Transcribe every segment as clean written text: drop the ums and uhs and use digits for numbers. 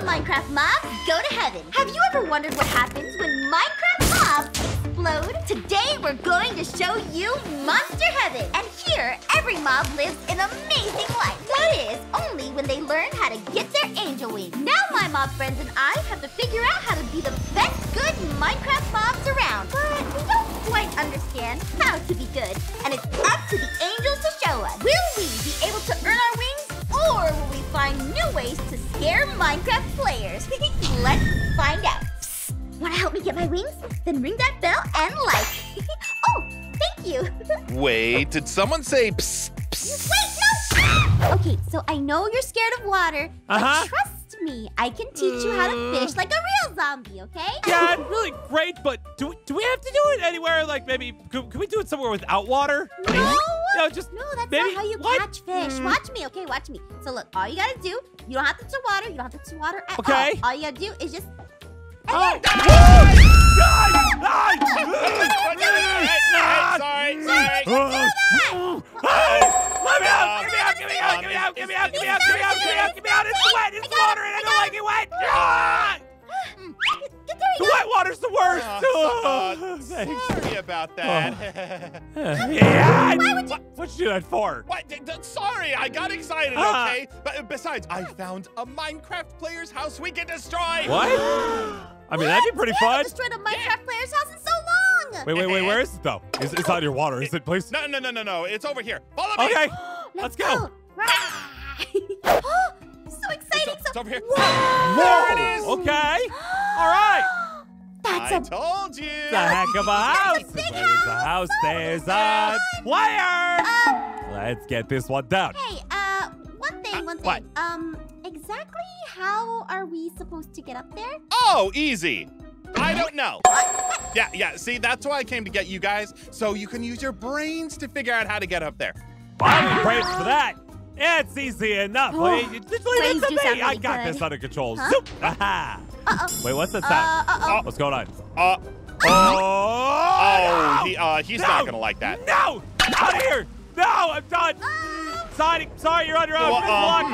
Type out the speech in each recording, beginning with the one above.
Hello, Minecraft mobs, go to heaven. Have you ever wondered what happens when Minecraft mobs explode? Today, we're going to show you Monster Heaven. And here, every mob lives an amazing life. That is, only when they learn how to get their angel wings. Now, my mob friends and I have to figure out how to be the best good Minecraft mobs around. But we don't quite understand how to be good, and it's up to the angels to show us. Will we be able to earn our wings, or will we find new ways to scare Minecraft players? Let's find out. Psst. Wanna help me get my wings? Then ring that bell and like. Oh, thank you. Wait, did someone say psst, psst? Wait, no! Okay, so I know you're scared of water, but trust me, I can teach you how to fish like a real zombie, okay? Yeah, really great, but do we have to do it anywhere? Like maybe, can we do it somewhere without water? No! No, that's not how you catch fish. Watch me, okay? Watch me. So look, all you gotta do, you don't have to water. You don't have to water at all. All you gotta do is just... Give me out! It's wet! It's water and I don't like it wet! The wet water's the worst! Sorry about that. Yeah. What'd you do that for? What? Sorry, I got excited, okay? But besides, I found a Minecraft player's house we can destroy! What? I mean, that'd be pretty fun. I haven't destroyed a Minecraft player's house in so long! Wait, where is it, though? It's not your water, is it, please? No, it's over here. Follow me! Okay, let's go! So exciting! It's over here. Whoa! There it is! Okay, all right. I told you! It's a heck of a house! There's a house, there's a player! Let's get this one down. Hey, one thing. What? Exactly how are we supposed to get up there? Oh, easy! I don't know. Yeah, see, that's why I came to get you guys, so you can use your brains to figure out how to get up there. I have brains for that! It's easy enough. Literally, that's amazing. I got this under control. Huh? Zoop! Aha! Uh-oh. Wait, what's that sound? Uh-oh. What's going on? He's not gonna like that. No! Out of here! No, I'm done. Sorry, you're on your own.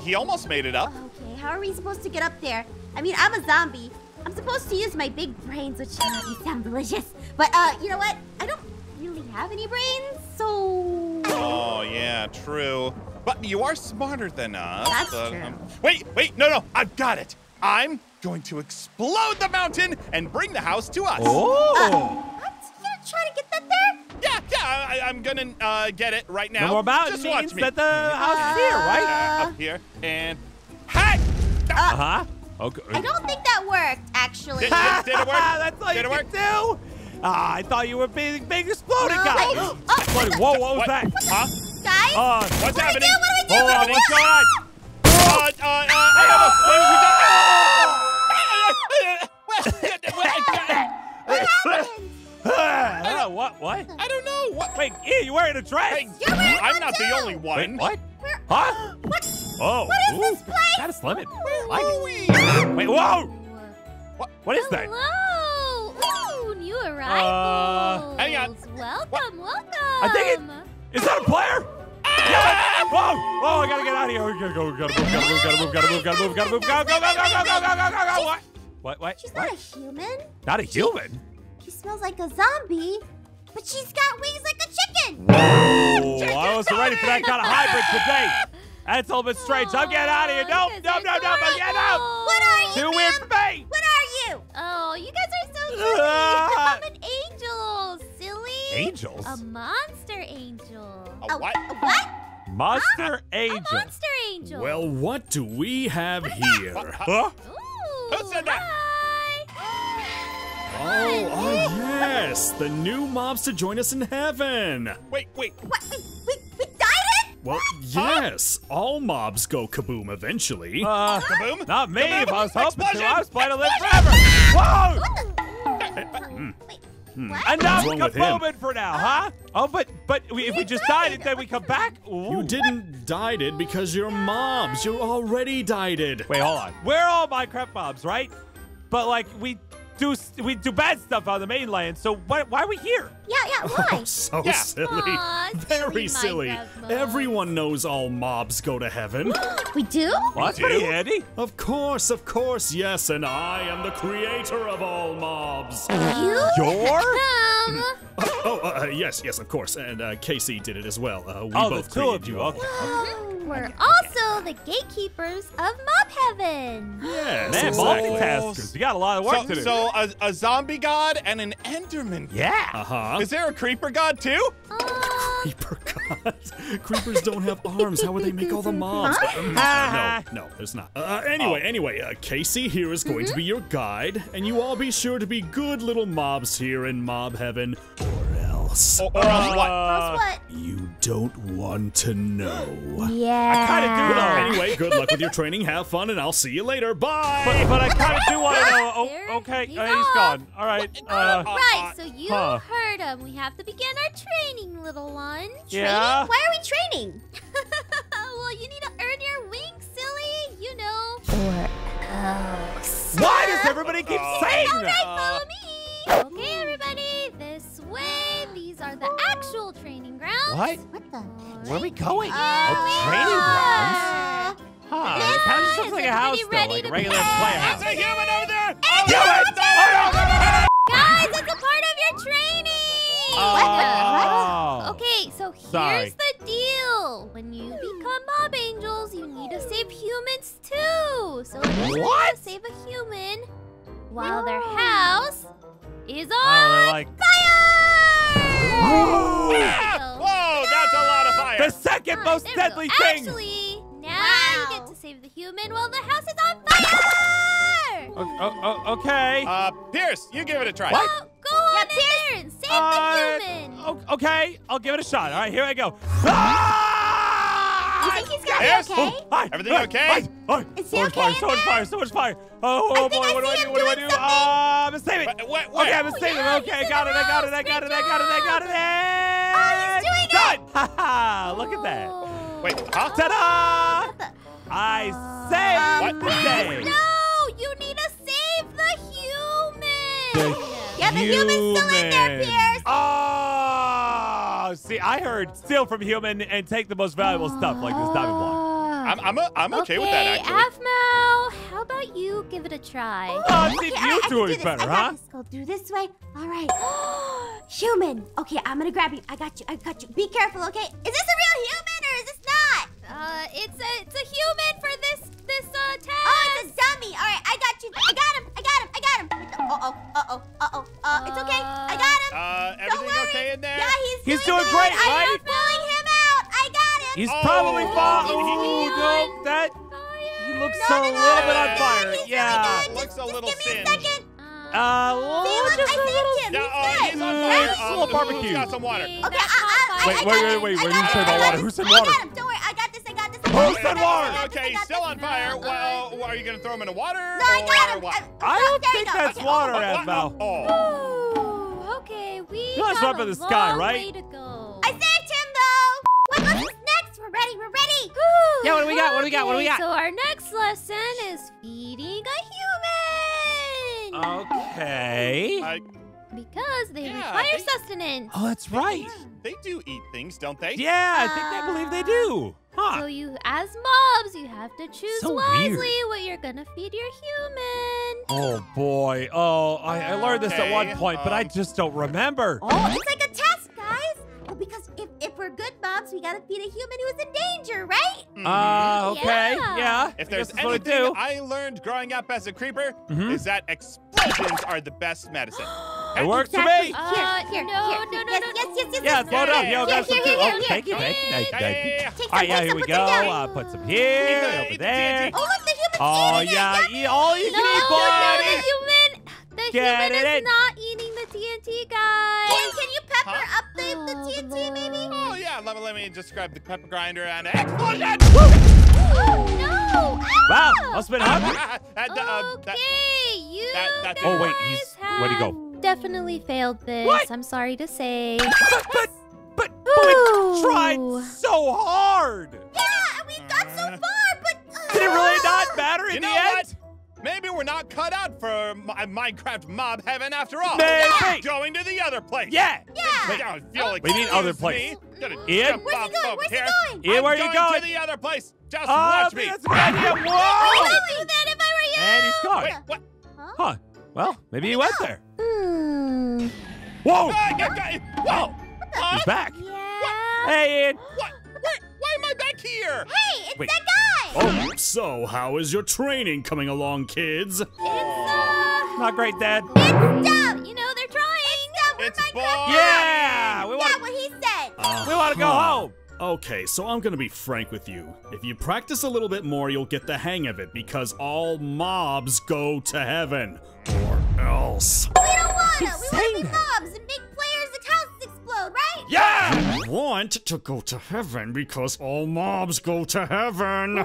He almost made it up. Okay, how are we supposed to get up there? I mean, I'm a zombie. I'm supposed to use my big brains, which sound delicious. But you know what? I don't really have any brains, so. Oh, yeah, true. But you are smarter than us. That's true. Wait, no, I've got it. I'm going to explode the mountain and bring the house to us. Oh. What? You gonna try to get that there? Yeah, I'm gonna get it right now. No more mountain. Just watch me. That the house is here, right? Up here, and hey! Okay. I don't think that worked, actually. Did it work? That's all you can do? I thought you were big exploding guy. Whoa, what was that? Huh? Guys? What's happening? Hold on, what's going on? What? I don't know. What? Wait, Ian, you're wearing a dress. I'm not the only one. What? Huh? What? Oh. What is this place? That is lemon. Where are we? Wait, whoa. What is that? New arrivals. Hang on. Welcome. I think it is that a player? Yeah. Whoa, I gotta get out of here. We gotta move. Go. What? She's not a human. Not a human? She smells like a zombie, but she's got wings like a chicken. Whoa, I wasn't ready for that kind of hybrid today. That's a little bit strange. I'm getting out of here. Nope, I'm getting out. What are you? Too weird for me. What are you? Oh, you guys are so I'm an angel, silly. Angels? A monster angel. A what? A what? Monster angel. A monster angel. Well, what do we have here? Huh? Ooh, who said that? Hi. Yes, the new mobs to join us in heaven. Wait. What? We died it? Well, yes. All mobs go kaboom eventually. Kaboom? Not me. Kaboom? If I was hoping to, I was planning to live forever. Whoa! And now we come booming for now, huh? Oh, but if we just died it, then we come back? Ooh. You didn't died it because you're mobs. You're already died it. Wait, hold on. We're all Minecraft mobs, right? But, like, we we do bad stuff on the mainland, so why are we here? Yeah, why? Oh, so yeah. Silly. Aww, very silly. Everyone knows all mobs go to heaven. We do? What? We do? Eddie? Of course, yes, and I am the creator of all mobs. You? You're? Yes, of course, and Kacey did it as well. We both created you. Okay. We're also the gatekeepers of Mob Heaven. Yes, man, multitaskers. You got a lot of work to do. So a zombie god and an Enderman. Yeah. Uh-huh. Is there a creeper god too? Creeper gods. Creepers don't have arms. How would they make all the mobs? No, there's not. Anyway, Kacey here is going to be your guide, and you all be sure to be good little mobs here in Mob Heaven. Or else what? You don't want to know. Yeah. I kind of do know. Anyway, good luck with your training. Have fun, and I'll see you later. Bye. But I kind of do want to know. Oh, okay. He's gone. All right. Right. So you heard him. We have to begin our training, little one. Yeah. Training? Why are we training? Well, you need to earn your wings, silly. You know. Or else. Why does everybody keep saying that? All right, follow me. Okay, everybody, this way. These are the actual training grounds. What? What the? Where are we going? Training grounds? It kind of looks like a house, though, like a regular playhouse. There's a human over there! Guys, it's a part of your training! What? Okay, so here's the deal. When you become mob angels, you need to save humans, too. So if you want to save a human while their house is on fire! Whoa! Yeah. Whoa, that's a lot of fire! The second most deadly thing! Actually, now you get to save the human while the house is on fire! Okay. Pierce, you give it a try. What? Go on in there and save the human! Okay, I'll give it a shot. All right, here I go. You think he's gonna be okay? Everything okay? Is he okay? So much fire! Oh boy, what do I do? I'm gonna save it! Wait. Okay, I'm gonna save it! Okay, I got it! Oh, he's doing it! Haha, look at that! Wait, ta-da! I saved the day! No, you need to save the human! Yeah, the human's still in there, Pierce! See, I heard steal from human and take the most valuable stuff, like this diamond block. I'm okay with that, actually. Aphmau, how about you give it a try? See, you do it better, huh? Let's go through this way. All right. Human. Okay, I'm going to grab you. I got you. Be careful, okay? Is this a real human or is this not? It's a human for this task. Oh, it's a dummy. All right, I got you. I got him. It's okay. I got him. Everything okay in there? Yeah, he's doing great, right? I'm pulling him out. I got him. He's probably falling. Oh, no, that. He looks a little bit on fire. Yeah. Looks a little singed. Give me a second. See, look, I saved him. He's on fire. Little barbecue. Got some water. Okay, wait. When you say about water, who said water? I got him. Don't worry. Who said water? Okay, he's still on fire. Well, are you going to throw him in the water? No, I got him. I don't think that's water, Aphmau. Oh, okay. We got a long way to go. I saved him, though. What's next? We're ready. Yeah, what do we got? So our next lesson is feeding a human. Okay. Because they require sustenance. Oh, that's right. They do eat things, don't they? Yeah, I believe they do. Huh. So you, as mobs, you have to choose wisely what you're gonna feed your human. Oh boy! Oh, I learned this at one point, but I just don't remember. Oh, it's like a test, guys. Well, because if we're good mobs, we gotta feed a human who's in danger, right? Okay, yeah. If there's anything I learned growing up as a creeper, is that explosions are the best medicine. It works for me. Here, no. Yes, slow down. Thank you. All right, here we go. Put some here, over there. Oh, look, the human's eating it. Yeah, all you can eat, buddy. The human is not eating the TNT, guys. Can you pepper up the TNT, maybe? Oh, yeah. Let me just grab the pepper grinder and explosion. Oh, no. Wow, must have been hungry. Okay, you guys. Oh, wait, where'd he go? Definitely failed this. What? I'm sorry to say. But we tried so hard. Yeah, we got so far, but did it really not matter in the end? Maybe we're not cut out for Minecraft mob heaven after all. Maybe. Going to the other place. Yeah. Yeah. We need other place. Ian, where's he going? Where's he going? Ian, where are you going? To the other place. Just watch me. That's a bad idea. Whoa! I wouldn't do that if I were you. And he's gone. Wait, what? Huh? Well, maybe he went there. Hmm. Whoa! Whoa! He's back. Yeah. Hey, Ian. What? Why am I back here? Hey, it's that guy! Oh, so how is your training coming along, kids? It's, not great, Dad. It's dumb! You know, they're trying! It's dumb! Yeah! We want what he said! We want to go home! Okay, so I'm gonna be frank with you. If you practice a little bit more, you'll get the hang of it, because all mobs go to heaven. Or else. We don't wanna! We wanna be mobs and big players and houses explode, right? Yeah! Want to go to heaven because all mobs go to heaven. We're gonna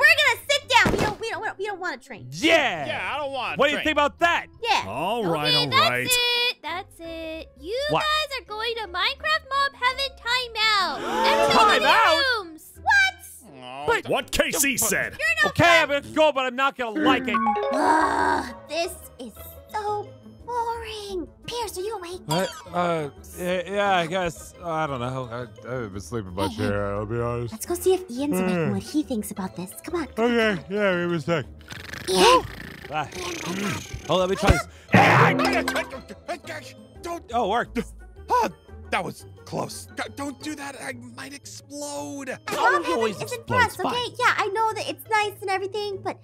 sit down. We don't want to train. Yeah. Yeah, I don't want. What do you think about that? Yeah. All right, all right. That's it. That's it. You guys are going to Minecraft Mob Heaven timeout. Everybody in the rooms. What? But what Kacey said. Okay, I'm gonna go, but I'm not gonna like it. Ugh, this is so boring. Pierce, are you awake? Yeah, I guess. I don't know. I've been sleeping by chair, I'll be honest. Let's go see if Ian's awake and what he thinks about this. Come on. Okay, yeah, give me a sec. Ian? Oh, let me try this. Oh, it worked. Oh, that was close. Don't do that. I might explode. It's in for us, okay? Yeah, I know that it's nice and everything, but...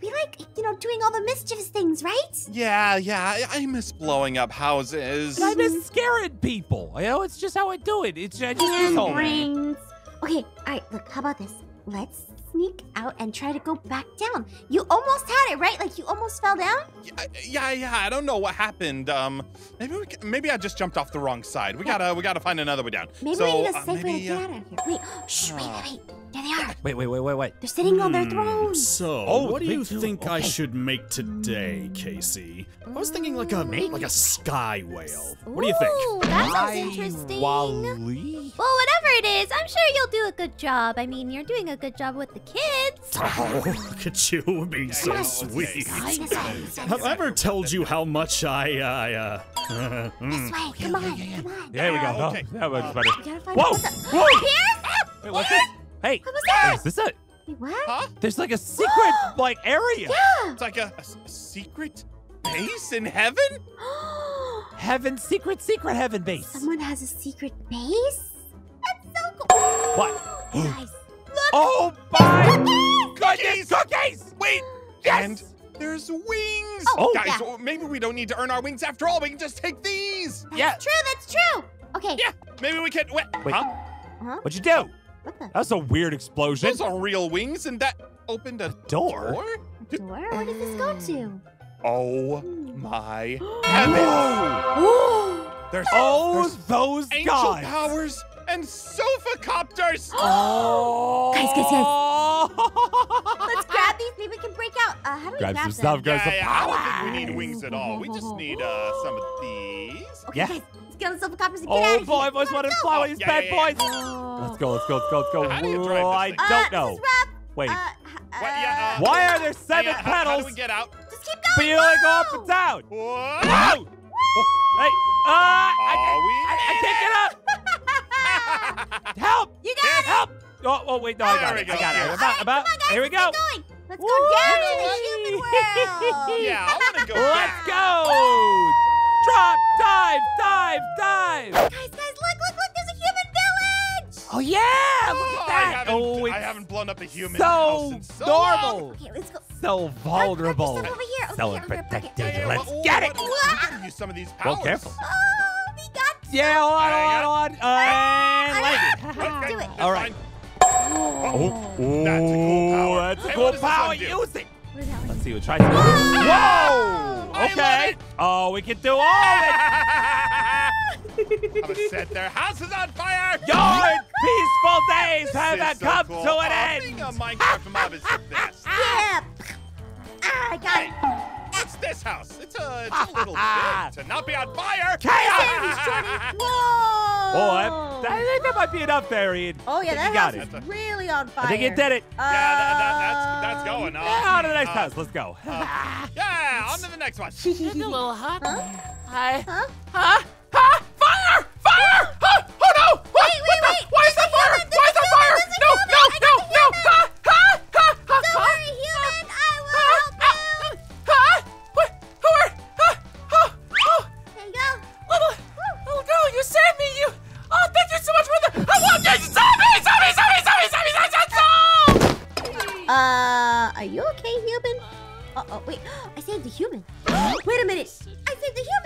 we like, you know, doing all the mischievous things, right? Yeah, yeah. I miss blowing up houses. And I miss scaring people. You know, it's just how I do it. It's just brains. Okay, all right. Look, how about this? Let's sneak out and try to go back down. You almost had it, right? Like you almost fell down. Yeah. I don't know what happened. Maybe I just jumped off the wrong side. We gotta find another way down. Maybe we need a safe way to get out of here. Wait, shh, wait. There they are. Wait. They're sitting on their thrones. So, what do you think I should make today, Kacey? I was thinking like a sky whale. What do you think? Ooh, that sounds interesting. Well, whatever it is, I'm sure you'll do a good job. I mean, you're doing a good job with the kids. Oh, look at you being so sweet. Have I ever told you how much I this way, come on. There we go. Okay. That was better. Whoa! Wait, what's this? Hey, what was that? Is this what? Huh? There's like a secret, like, area. Yeah. It's like a secret base in heaven? Heaven, secret heaven base. Someone has a secret base? That's so cool. What? Guys, look. Oh, my goodness. Cookies. Wait. Yes. And there's wings. Oh, guys, yeah. Maybe we don't need to earn our wings after all. We can just take these. That's true. Okay. Yeah, maybe we can. Wait. Huh? What'd you do? That was a weird explosion. Those are real wings, and that opened a door. Where did this go to? Oh my heavens! There's those angel guys. Powers and sofa copters. Oh, guys! Let's grab these. Maybe we can break out. How do we grab some stuff? I don't think we need wings at all. We just need some of these. Okay, guys, let's get on the sofa copters and get out of here. Oh boy, I've always wanted to fly with these bad boys. Let's go. How do you drive this thing? I don't know. Wait. Why are there seven pedals? How do we get out? Just keep going. Feeling up and down. Whoa! Hey. I can't get up. Help. You got it. Help. Oh, wait. No, I got it. Here we go. Let's go down in the human world. Yeah, I want to go down. Let's go. Drop, dive. Guys, look. There's a human. Oh, yeah! Look at that! I haven't blown up a human house in so long. Okay, let's go. So vulnerable. Over here. So protected. Let's get it! We gotta use some of these powers. Well, careful. Oh, we got some. Yeah, hold on. Let's do it. All right. Oh, that's a cool power. That's a cool power. Use it. Let's see. We'll try something. Whoa! Okay. Oh, we can do all it. I'm gonna set their houses on fire! Your peaceful days haven't come to an end! Being a Minecraft mob is the best. Yeah! I got it! What's this house? It's a a little bit to not be on fire. Chaos! Oh, I think that might be enough there, Ian. Oh, yeah, that house is really on fire. I think you did it. Yeah, that's going on. Yeah, on to the next house. Let's go. Yeah, on to the next one. It's a little hot. Hi. Huh? Huh? Huh? Fire! Fire! Huh? Oh, no! What? Wait, wait, wait. Why is that fire? Why is that fire? No, no, no, no. Ha! Ha! Ha! Ha! Don't worry, human. I will help you. Ha! What? Who are? Ha! Ha! Oh! There you go. Little girl, you saved me. You. Oh, thank you so much for the. I love you. Zombie! Zombie! Zombie! Zombie! Zombie! Zombie! Are you okay, human? Uh-oh, wait. I saved the human. Wait a minute. I saved the human.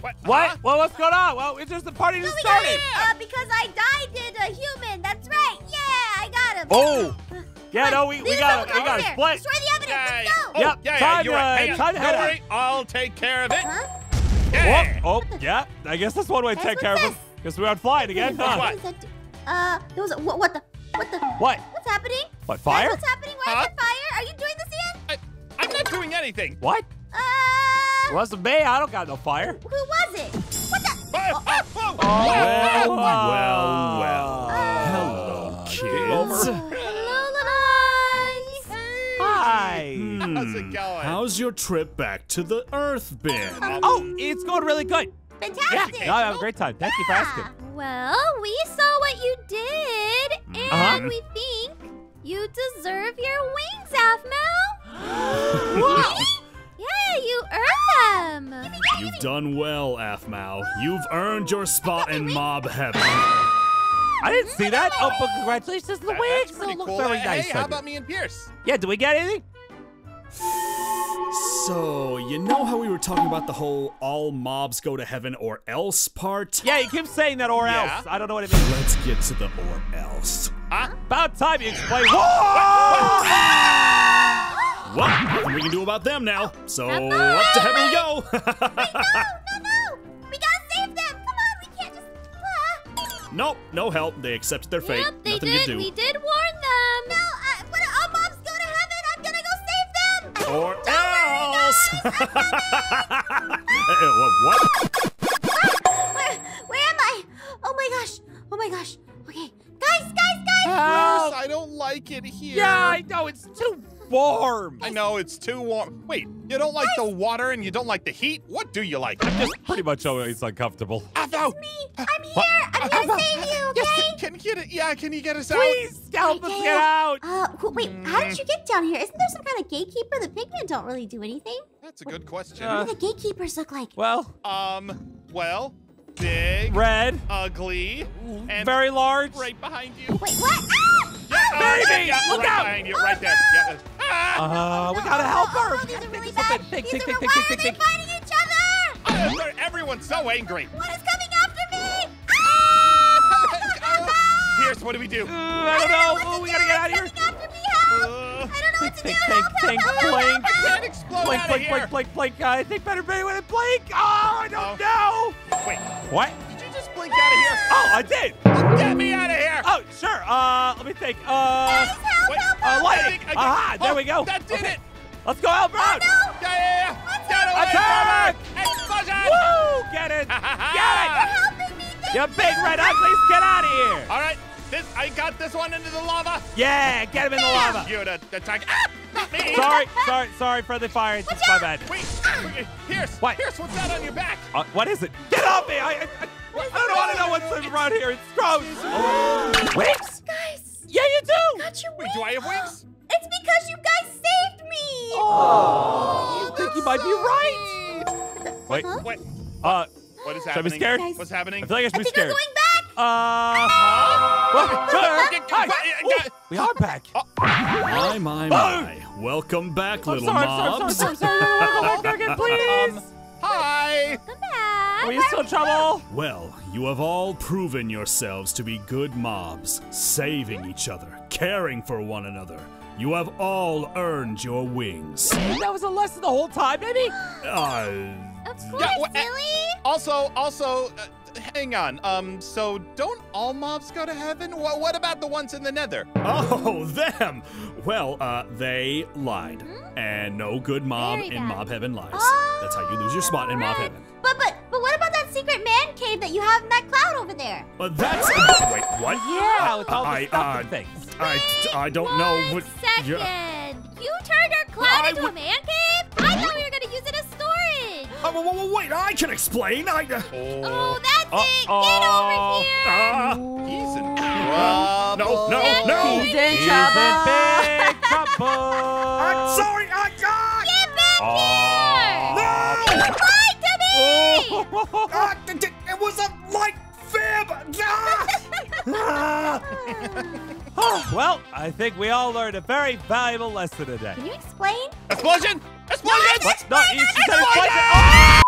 What? What? Well, what's going on? Well, it's just the party just started. Because I died to a human. That's right. Yeah, I got him. Oh. Yeah, no, we got him. We got him. What? Destroy the evidence. Let's go. Oh, yep. Yeah, yeah, you're right. Don't worry. I'll take care of it. Yeah. Oh, yeah. I guess that's one way to take care of him. Guess we're on flying again. Huh? There was a, what the? What? What's happening? What, fire? What's happening? Why is there fire? Are you doing this, Ian? I'm not doing anything. What? It wasn't me. I don't got no fire. Who was it? What the? Oh, well. Hello, kids. Hello, little guys. Hi. How's it going? How's your trip back to the Earth been? Oh, it's going really good. Fantastic. Yeah, I have a great time. Thank you for asking. Well, we saw what you did, and we think you deserve your wings, Aphmau. What? Yeah, you earned them. You've done well, Aphmau. You've earned your spot in mob heaven. I didn't see that. Oh, but congratulations to the wings. That looks very nice. Hey, how about me and Pierce? Yeah, do we get anything? So, you know how we were talking about the whole all mobs go to heaven or else part? Yeah, you keep saying that or else. I don't know what it means. Let's get to the or else. About time you explain. Well, nothing we can do about them now. So up to heaven we go. Wait, no. We gotta save them. Come on, we can't just. Nope, no help. They accepted their fate. Yep, nothing you do. We did warn them. No, when all mobs go to heaven, I'm gonna go save them. Or else. What? Where am I? Oh my gosh. Oh my gosh. Okay, guys. Help. I don't like it here. Yeah, I know it's too warm. I know, it's too warm. Wait, you don't like the water and you don't like the heat? What do you like? I'm just pretty much always uncomfortable. It's me. I'm here. I'm here to save you, okay? Yes, can you get us out? Please help us get out. Wait, how did you get down here? Isn't there some kind of gatekeeper? The pigmen don't really do anything. That's a good question. What do the gatekeepers look like? Well, big, red, ugly, and very large. Right behind you. Wait, what? Baby, look out! Behind you, right there. Yeah. We gotta help her. These are really bad. Why are they fighting each other? Everyone's so angry. What is coming after me? Pierce, what do we do? I don't know. We gotta get out of here. I don't know what to do. Help! I can't explode out of here. Blink. I think better be with a blink. Oh, I don't know. Wait, what? Out of here. Oh, I did. Get me out of here. Oh, sure. Let me think. Guys, help. Lighting. Aha, there we go. That did it. Let's go, Albert. Oh, no. Yeah. Get away. Attack. Explosion. Woo, get it. Get it. You big red uglies, get out of here. All right, I got this one into the lava. Yeah, get him in the lava. You attack. Not me. Sorry for the fire. It's my bad. Wait, Pierce. What? Pierce, what's that on your back? What is it? Get off me. I don't want to know what's around here. It's gross. Wings? Guys. Yeah, you do. Got your wings. Wait, do I have wings? It's because you guys saved me. Oh, you think you might be right. Wait, what? What is happening? Should I be scared? Guys. What's happening? I feel like I should be scared. I think we're going back. We are back. My. Welcome back, little mobs. I'm sorry. Please. Hi. Come back. Are you still in trouble? Well, you have all proven yourselves to be good mobs, saving each other, caring for one another. You have all earned your wings. That was a lesson the whole time, baby. Of course, Billy. Also, Hang on, so don't all mobs go to heaven? What about the ones in the nether? Oh, them! Well, they lied. Hmm? And no good mob in mob heaven lies. Oh, that's how you lose your spot in mob heaven. But what about that secret man cave that you have in that cloud over there? That's- wait, what? Yeah, with all the stuff and things. I don't know what- second! You turned our cloud into a man cave? I thought we were gonna use it as storage! Wait, I can explain! Oh, that's it! Get over here! He's in trouble! No! He's in big trouble! I'm sorry! Get back here! No! You lied to me! It was a light fib! Well, I think we all learned a very valuable lesson today. Can you explain? Explosion! Explosion! What? No, you said explosion!